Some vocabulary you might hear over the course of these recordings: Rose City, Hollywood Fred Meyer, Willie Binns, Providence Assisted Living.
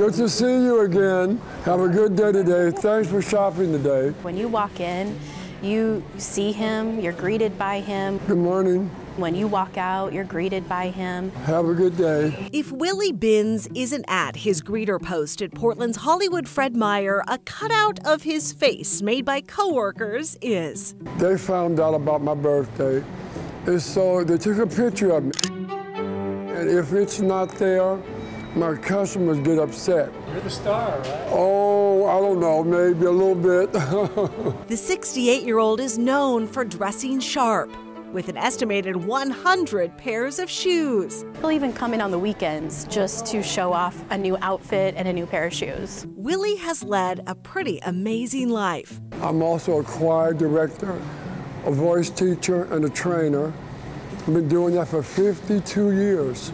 Good to see you again. Have a good day today. Thanks for shopping today. When you walk in, you see him, you're greeted by him. Good morning. When you walk out, you're greeted by him. Have a good day. If Willie Binns isn't at his greeter post at Portland's Hollywood Fred Meyer, a cutout of his face made by coworkers is. They found out about my birthday, and so they took a picture of me. And if it's not there, my customers get upset. You're the star, right? Oh, I don't know, maybe a little bit. The 68-year-old is known for dressing sharp, with an estimated 100 pairs of shoes. He'll even come in on the weekends just to show off a new outfit and a new pair of shoes. Willie has led a pretty amazing life. I'm also a choir director, a voice teacher, and a trainer. I've been doing that for 52 years.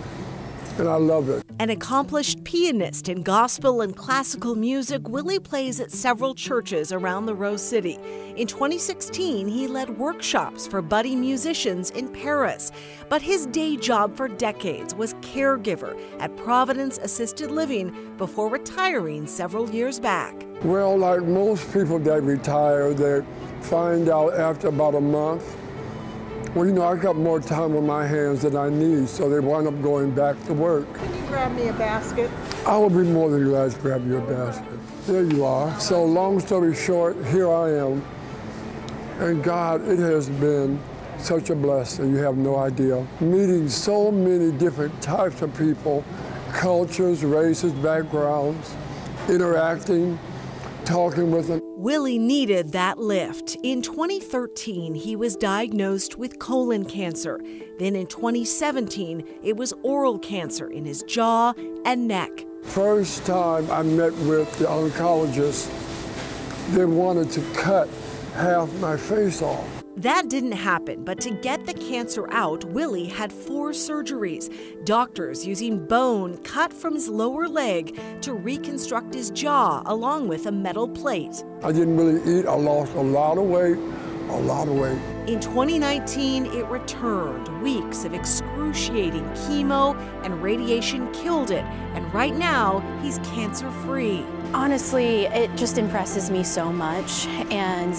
And I love it. An accomplished pianist in gospel and classical music, Willie plays at several churches around the Rose City. In 2016, he led workshops for budding musicians in Paris. But his day job for decades was caregiver at Providence Assisted Living before retiring several years back. Well, like most people that retire, they find out after about a month, well, you know, I got more time on my hands than I need, so they wind up going back to work. Can you grab me a basket? I will be more than glad to grab you a basket. There you are. So long story short, here I am. And God, it has been such a blessing. You have no idea. Meeting so many different types of people, cultures, races, backgrounds, interacting, talking with them. Willie needed that lift. In 2013, he was diagnosed with colon cancer. Then in 2017, it was oral cancer in his jaw and neck. First time I met with the oncologist, they wanted to cut half my face off. That didn't happen, but to get the cancer out, Willie had 4 surgeries. Doctors using bone cut from his lower leg to reconstruct his jaw along with a metal plate. I didn't really eat. I lost a lot of weight, a lot of weight. In 2019, it returned. Weeks of excruciating chemo and radiation killed it, and right now, he's cancer-free. Honestly, it just impresses me so much, and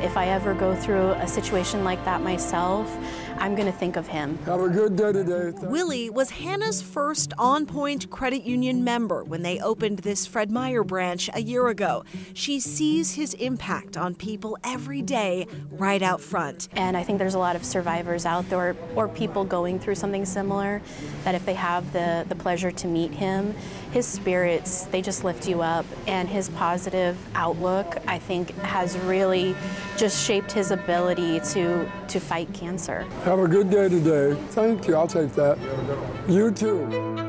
if I ever go through a situation like that myself, I'm going to think of him. Have a good day today. Willie was Hannah's first On Point Credit Union member when they opened this Fred Meyer branch a year ago. She sees his impact on people every day right out front. And I think there's a lot of survivors out there or people going through something similar that if they have the pleasure to meet him, his spirits, they just lift you up, and his positive outlook, I think, has really just shaped his ability to fight cancer. Have a good day today. Thank you. I'll take that. You too.